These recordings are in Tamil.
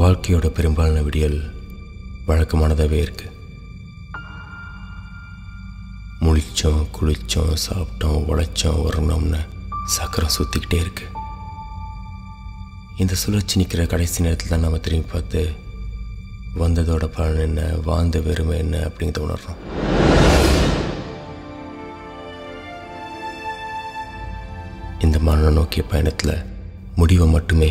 வாழ்க்கையோட பெரும்பாலான விடியல் வழக்கமானதாகவே இருக்குது. முழித்தோம், குளித்தோம், சாப்பிட்டோம், உழைச்சோம், வரணும்னு சக்கரம் சுற்றிக்கிட்டே இருக்குது. இந்த சுழற்சி நிற்கிற கடைசி நேரத்தில் தான் நம்ம திரும்பி பார்த்து வந்ததோட பலன் என்ன, வாழ்ந்த வெறுமை என்ன அப்படிங்கிறத உணர்றோம். இந்த மரணம் நோக்கிய பயணத்தில் முடிவை மட்டுமே,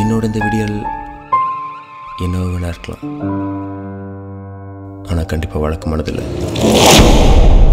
என்னோட இந்த விடியல் என்னவோ வேணா இருக்கலாம், ஆனால் கண்டிப்பாக வழக்கமானதில்லை.